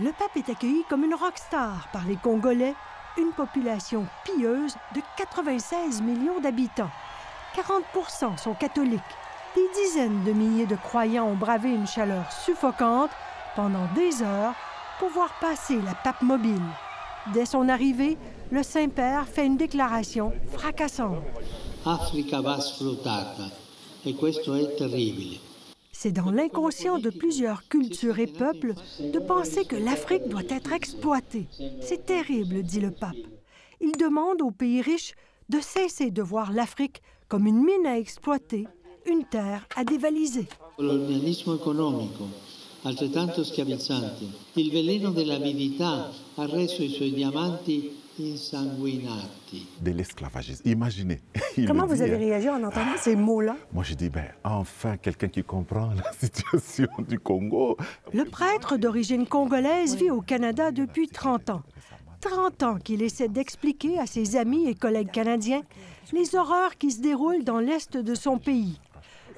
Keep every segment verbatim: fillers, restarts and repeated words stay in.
Le pape est accueilli comme une rockstar par les Congolais, une population pieuse de quatre-vingt-seize millions d'habitants. quarante pour cent sont catholiques. Des dizaines de milliers de croyants ont bravé une chaleur suffocante pendant des heures pour voir passer la pape mobile. Dès son arrivée, le Saint-Père fait une déclaration fracassante. L'Afrique va sfruttata, et questo è terribile. C'est dans l'inconscient de plusieurs cultures et peuples de penser que l'Afrique doit être exploitée. C'est terrible, dit le pape. Il demande aux pays riches de cesser de voir l'Afrique comme une mine à exploiter, une terre à dévaliser. L'organisme économique, altrettanto schiavizzante, il veleno dell'avidità ha reso i suoi diamanti insanguinati. De l'esclavagisme, imaginez. Comment vous avez réagi en entendant ces mots-là? Moi, je dis, ben, enfin, quelqu'un qui comprend la situation du Congo. Le prêtre d'origine congolaise vit au Canada depuis trente ans. trente ans qu'il essaie d'expliquer à ses amis et collègues canadiens les horreurs qui se déroulent dans l'est de son pays.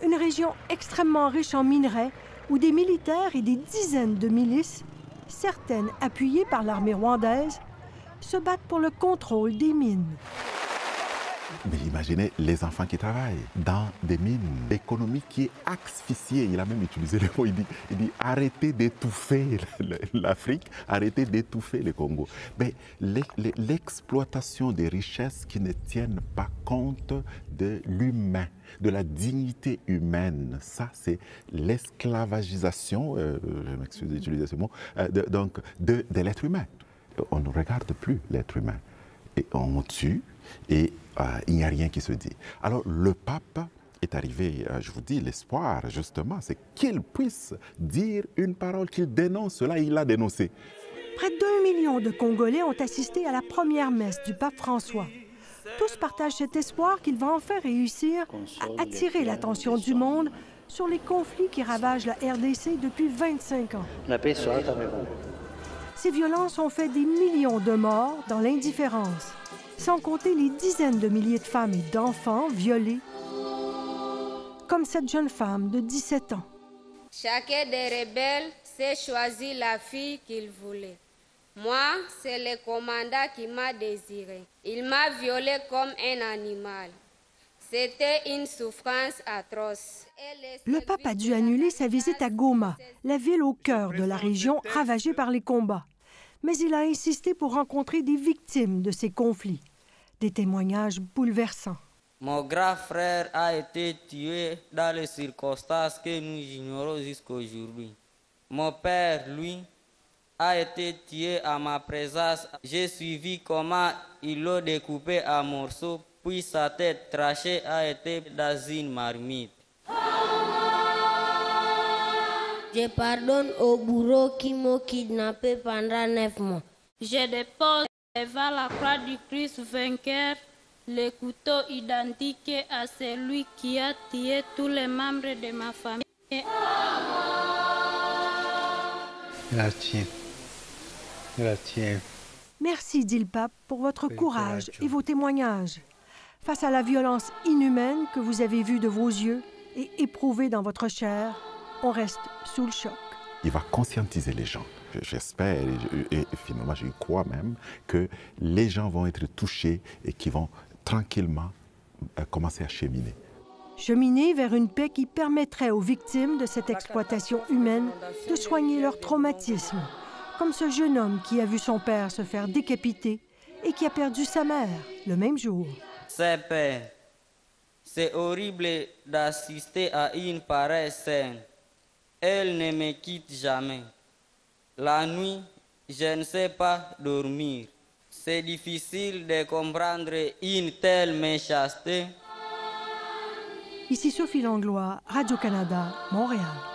Une région extrêmement riche en minerais, où des militaires et des dizaines de milices, certaines appuyées par l'armée rwandaise, se battent pour le contrôle des mines. Mais imaginez les enfants qui travaillent dans des mines, l'économie qui est asphyxiée. Il a même utilisé le mot, il dit, il dit arrêtez d'étouffer l'Afrique, arrêtez d'étouffer le Congo. Mais l'exploitation des richesses qui ne tiennent pas compte de l'humain, de la dignité humaine, ça c'est l'esclavagisation, euh, je m'excuse d'utiliser ce mot, euh, de, donc de, de l'être humain. On ne regarde plus l'être humain et on tue et euh, il n'y a rien qui se dit. Alors le pape est arrivé, euh, je vous dis, l'espoir justement, c'est qu'il puisse dire une parole, qu'il dénonce cela, il l'a dénoncé. Près d'un million de Congolais ont assisté à la première messe du pape François. Tous partagent cet espoir qu'il va enfin réussir à attirer l'attention du monde sur les conflits qui ravagent la R D C depuis vingt-cinq ans. La paix sera à mes bons. Ces violences ont fait des millions de morts dans l'indifférence, sans compter les dizaines de milliers de femmes et d'enfants violés, comme cette jeune femme de dix-sept ans. Chacun des rebelles s'est choisi la fille qu'il voulait. Moi, c'est le commandant qui m'a désiré. Il m'a violée comme un animal. C'était une souffrance atroce. Le pape a dû annuler sa visite à Goma, la ville au cœur de la région ravagée par les combats. Mais il a insisté pour rencontrer des victimes de ces conflits. Des témoignages bouleversants. Mon grand frère a été tué dans les circonstances que nous ignorons jusqu'aujourd'hui. Mon père, lui, a été tué à ma présence. J'ai suivi comment il l'a découpé en morceaux, puis sa tête tranchée a été dans une marmite. Je pardonne au bourreau qui m'a kidnappé pendant neuf mois. Je dépose devant la croix du Christ vainqueur le couteau identique à celui qui a tué tous les membres de ma famille. Merci. Merci. Merci, dit le pape, pour votre courage et vos témoignages. Face à la violence inhumaine que vous avez vue de vos yeux et éprouvée dans votre chair, on reste sous le choc. Il va conscientiser les gens. J'espère, et finalement je crois même, que les gens vont être touchés et qu'ils vont tranquillement commencer à cheminer. Cheminer vers une paix qui permettrait aux victimes de cette exploitation humaine de soigner leur traumatisme, comme ce jeune homme qui a vu son père se faire décapiter et qui a perdu sa mère le même jour. C'est père, c'est horrible d'assister à une pareille scène. Elle ne me quitte jamais. La nuit, je ne sais pas dormir. C'est difficile de comprendre une telle méchanceté. Ici Sophie Langlois, Radio-Canada, Montréal.